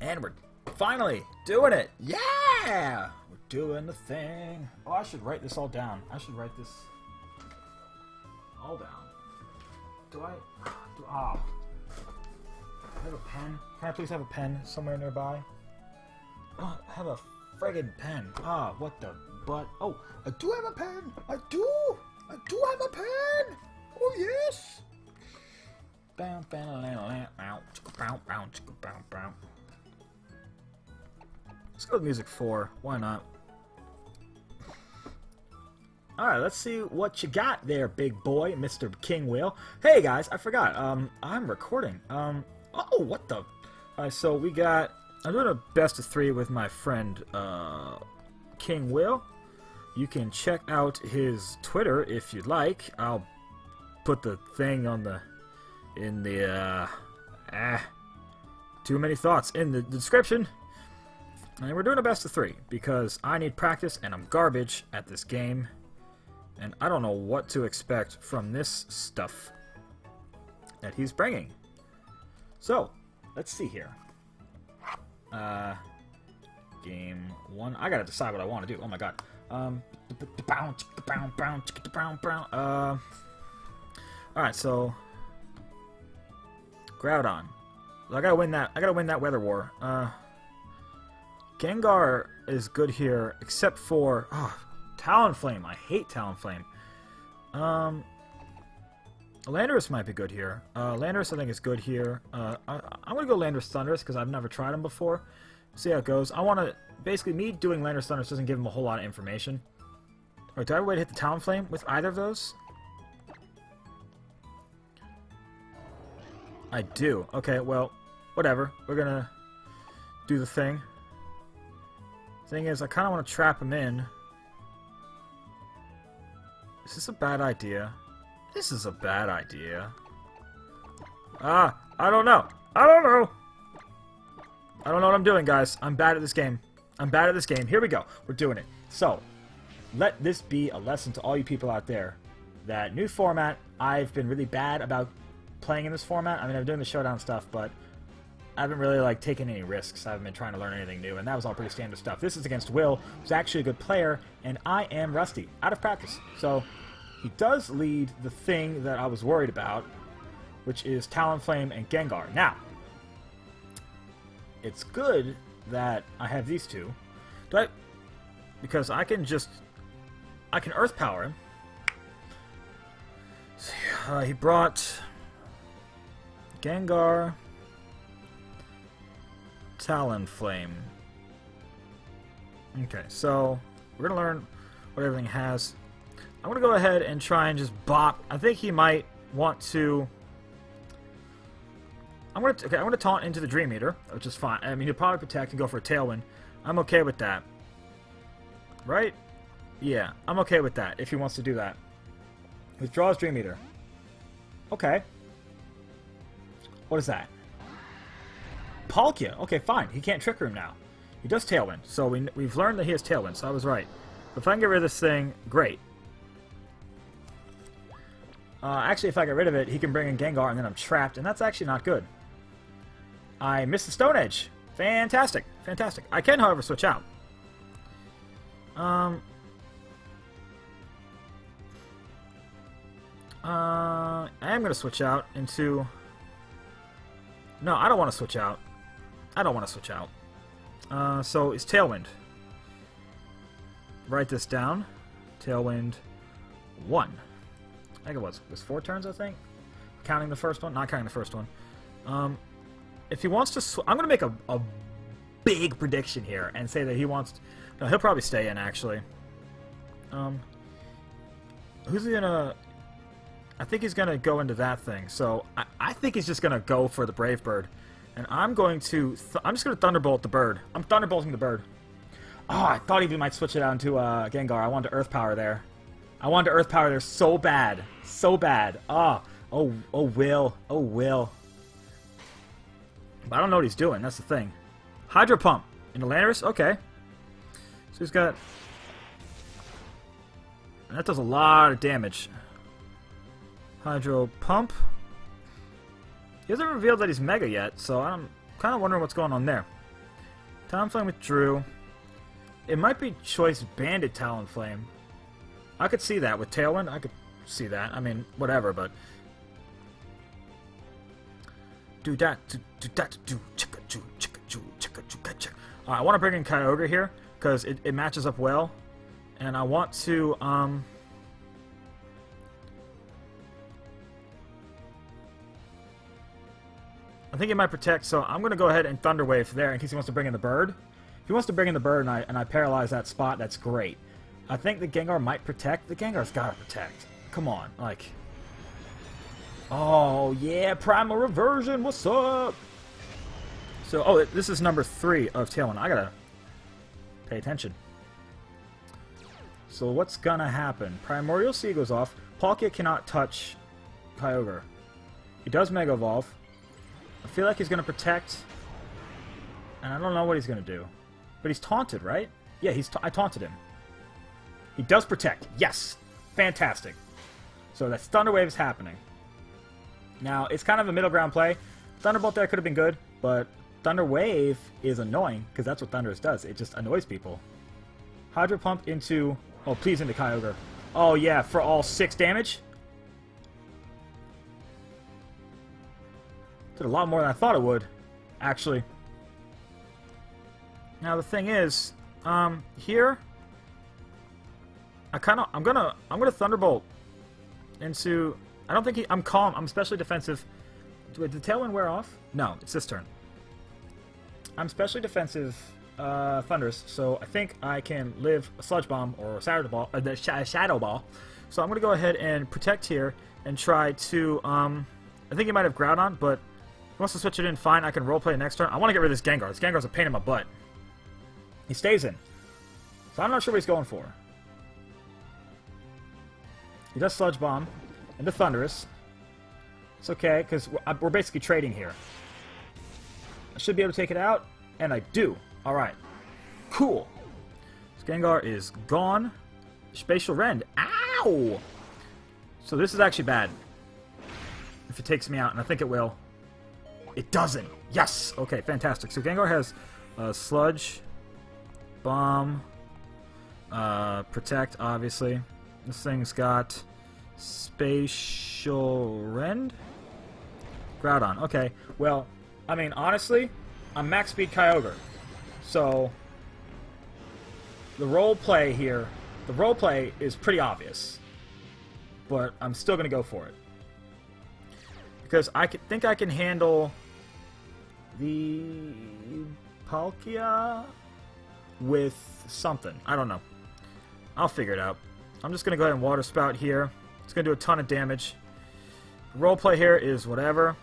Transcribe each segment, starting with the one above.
And we're finally doing it! Yeah! We're doing the thing. Oh, I should write this all down. I should write this all down. Do I? Ah. I have a pen. Can I please have a pen somewhere nearby? Oh, I have a friggin' pen. Ah, what the butt? Oh, I do have a pen! I do! I do have a pen! Oh, yes! Let's go to music 4. Why not? Alright, let's see what you got there, big boy, Mr. King Will. Hey guys, I forgot. I'm recording. Oh, what the? Alright, so we got... I'm doing a best of 3 with my friend, King Will. You can check out his Twitter if you'd like. I'll put the thing on the... in the, too many thoughts in the description. And we're doing a best of 3 because I need practice and I'm garbage at this game. And I don't know what to expect from this stuff that he's bringing. So, let's see here. Game 1. I gotta decide what I want to do. Oh my god. Alright, so... Groudon. I gotta win that. I gotta win that weather war. Gengar is good here, except for Talonflame. I hate Talonflame. Landorus might be good here. Landorus I think is good here. I'm gonna go Landorus Thundurus because I've never tried him before. See how it goes. I want to basically me doing Landorus Thundurus doesn't give him a whole lot of information. Or do I wait to hit the Talonflame with either of those? I do. Okay, well, whatever. We're gonna do the thing. Thing is, I kind of want to trap him in. Is this a bad idea? This is a bad idea. Ah, I don't know. I don't know. I don't know what I'm doing, guys. I'm bad at this game. I'm bad at this game. Here we go. We're doing it. So, let this be a lesson to all you people out there. That new format, I've been really bad about playing in this format. I mean, I've been doing the showdown stuff, but I haven't really like taken any risks. I haven't been trying to learn anything new, and that was all pretty standard stuff. This is against Will, who's actually a good player, and I am rusty, out of practice. So he does lead the thing that I was worried about, which is Talonflame and Gengar. Now, it's good that I have these two, because I can Earth Power him. So, he brought Gengar, Talonflame. Okay, so we're gonna learn what everything has. I'm gonna go ahead and try and just bop. I think he might want to. Okay, I'm gonna taunt into the Dream Eater, which is fine. I mean, he'll probably protect and go for a Tailwind. I'm okay with that. Right? Yeah, I'm okay with that if he wants to do that. Withdraws Dream Eater. Okay. What is that? Palkia. Okay, fine. He can't Trick Room now. He does Tailwind, so we've learned that he has Tailwind, so I was right. If I can get rid of this thing, great. Actually, if I get rid of it, he can bring in Gengar, and then I'm trapped, and that's actually not good. I missed the Stone Edge. Fantastic. Fantastic. I can, however, switch out. I am going to switch out into... No, I don't want to switch out. I don't want to switch out. So it's Tailwind. Write this down. Tailwind 1. I think it was. It was 4 turns, I think? Counting the first one? Not counting the first one. If he wants to... I'm going to make a big prediction here and say that he wants... No, he'll probably stay in, actually. Who's he going to... I think he's going to go into that thing, so I think he's just going to go for the Brave Bird. And I'm going to... I'm just going to Thunderbolt the bird. I'm Thunderbolting the bird. Oh, I thought he might switch it out into Gengar. I wanted to Earth Power there. I wanted to Earth Power there so bad. So bad. Oh, Will. Oh, Will. But I don't know what he's doing. That's the thing. Hydro Pump. In the Landorus? Okay. So he's got... And that does a lot of damage. Hydro Pump. He hasn't revealed that he's Mega yet, so I'm kind of wondering what's going on there. Talonflame withdrew. It might be Choice Banded Talonflame. I could see that. With Tailwind, I could see that. I mean, whatever, but... Do that, do that, do chicka choo, chicka choo, chicka choo, chicka. I want to bring in Kyogre here, because it matches up well. And I want to, I think it might protect, so I'm going to go ahead and Thunder Wave there in case he wants to bring in the bird. If he wants to bring in the bird and I paralyze that spot, that's great. I think the Gengar might protect. The Gengar's got to protect. Come on, like... Oh, yeah, Primal Reversion, what's up? So, oh, this is number 3 of Tailwind. I gotta pay attention. So what's gonna happen? Primordial Sea goes off. Palkia cannot touch Kyogre. He does Mega Evolve. I feel like he's gonna protect, and I don't know what he's gonna do. But he's taunted, right? Yeah, I taunted him. He does protect. Yes! Fantastic. So that Thunder Wave is happening. Now, it's kind of a middle ground play. Thunderbolt there could have been good, but Thunder Wave is annoying, because that's what Thundurus does. It just annoys people. Hydro Pump into... Oh, please into Kyogre. Oh, yeah, for all 6 damage? Did a lot more than I thought it would, actually. Now, the thing is, here... I'm gonna Thunderbolt into... I don't think I'm calm. I'm especially defensive. Did the Tailwind wear off? No, it's this turn. I'm especially defensive Thundurus, so I think I can live a Sludge Bomb or Shadow Ball. So I'm going to go ahead and protect here and try to... I think he might have Groudon, but he wants to switch it in. Fine, I can roleplay next turn. I want to get rid of this Gengar. This Gengar's a pain in my butt. He stays in. So I'm not sure what he's going for. He does Sludge Bomb. And the Thundurus. It's okay, because we're basically trading here. I should be able to take it out, and I do. Alright. Cool. So Gengar is gone. Spatial Rend. Ow! So this is actually bad. If it takes me out, and I think it will. It doesn't. Yes! Okay, fantastic. So Gengar has Sludge, Bomb, Protect, obviously. This thing's got... Spatial Rend? Groudon. Okay. Well, I mean, honestly, I'm max speed Kyogre. So, the role play here, the role play is pretty obvious. But I'm still going to go for it. Because I think I can handle the Palkia with something. I don't know. I'll figure it out. I'm just going to go ahead and Water Spout here. It's going to do a ton of damage. Roleplay here is whatever.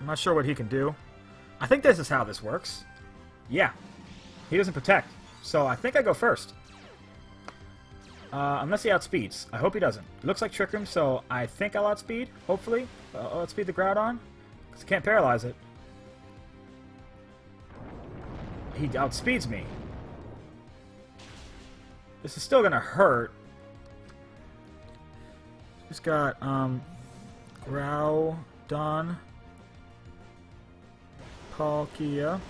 I'm not sure what he can do. I think this is how this works. Yeah. He doesn't protect. So I think I go first. Unless he outspeeds. I hope he doesn't. It looks like Trick Room, so I think I'll outspeed. Hopefully. I'll outspeed the Groudon. Because I can't paralyze it. He outspeeds me. This is still going to hurt. He's got, Groudon, Palkia.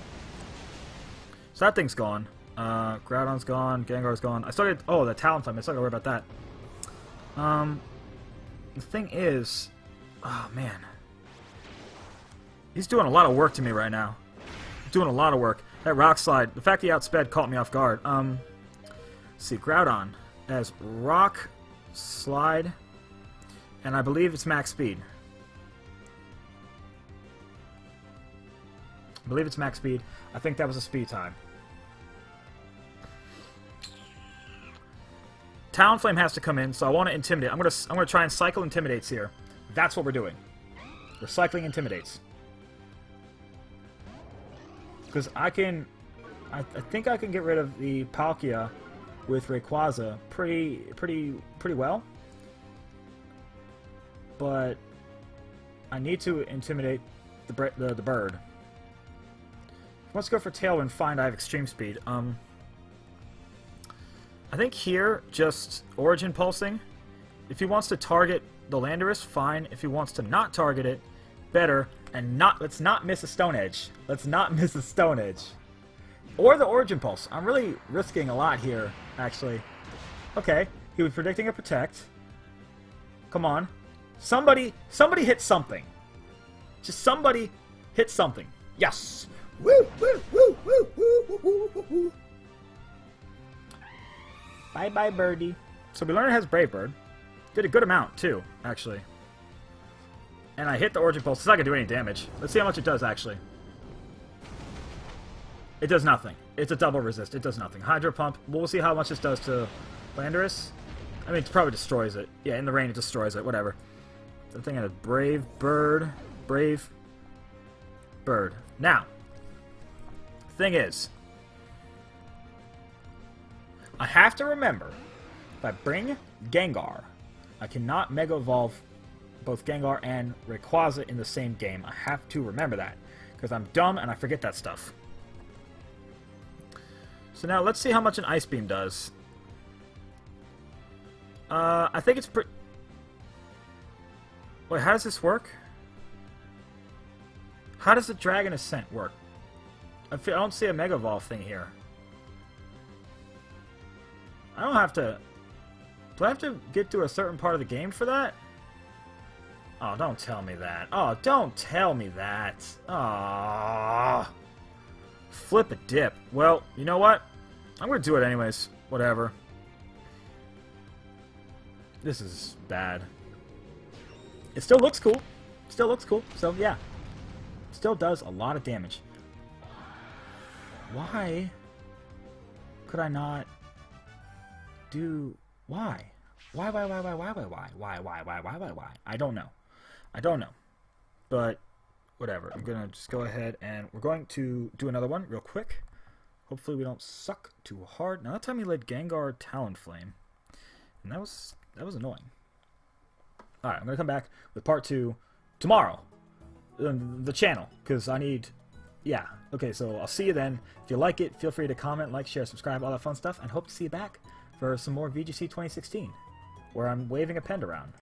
So that thing's gone. Groudon's gone, Gengar's gone. I started, oh, the Talonflame. I still gotta worry about that. The thing is, oh, man. He's doing a lot of work to me right now. Doing a lot of work. That Rock Slide, the fact he outsped caught me off guard. Let's see, Groudon as Rock Slide. And I believe it's max speed. I believe it's max speed. I think that was a speed time. Talonflame has to come in, so I want to intimidate. I'm gonna try and cycle Intimidates here. That's what we're doing. We're cycling Intimidates. Because I think I can get rid of the Palkia with Rayquaza pretty well. But I need to intimidate the bird. Let's go for Tailwind. Fine, I have Extreme Speed. I think here, just Origin Pulsing. If he wants to target the Landorus, fine. If he wants to not target it, better. And let's not miss a Stone Edge. Let's not miss a Stone Edge. Or the Origin Pulse. I'm really risking a lot here, actually. Okay. He was predicting a Protect. Come on. Somebody hit something. Just somebody hit something. Yes. Woo, woo, woo, woo, woo, woo, woo, woo, woo. Bye-bye, birdie. So we learned it has Brave Bird. Did a good amount, too, actually. And I hit the Origin Pulse. It's not going to do any damage. Let's see how much it does, actually. It does nothing. It's a double resist. It does nothing. Hydro Pump. We'll see how much this does to Landorus. I mean, it probably destroys it. Yeah, in the rain, it destroys it. Whatever. The thing had a Brave Bird. Brave Bird. Now, thing is, I have to remember, if I bring Gengar, I cannot Mega Evolve both Gengar and Rayquaza in the same game. I have to remember that, because I'm dumb and I forget that stuff. So now, let's see how much an Ice Beam does. I think it's pretty... Wait, how does this work? How does the Dragon Ascent work? I don't see a Mega Evolve thing here. I don't have to... Do I have to get to a certain part of the game for that? Oh, don't tell me that. Oh, don't tell me that. Aww. Flip a dip. Well, you know what? I'm gonna do it anyways. Whatever. This is bad. It still looks cool. Still looks cool. So, yeah. Still does a lot of damage. Why could I not do... Why? I don't know. I don't know. But... whatever. I'm going to just go ahead and we're going to do another one real quick. Hopefully we don't suck too hard. Now that time he led Gengar Talonflame. And that was annoying. Alright, I'm going to come back with part 2 tomorrow. The channel. Because I need... yeah. Okay, so I'll see you then. If you like it, feel free to comment, like, share, subscribe, all that fun stuff. And hope to see you back for some more VGC 2016. Where I'm waving a pen around.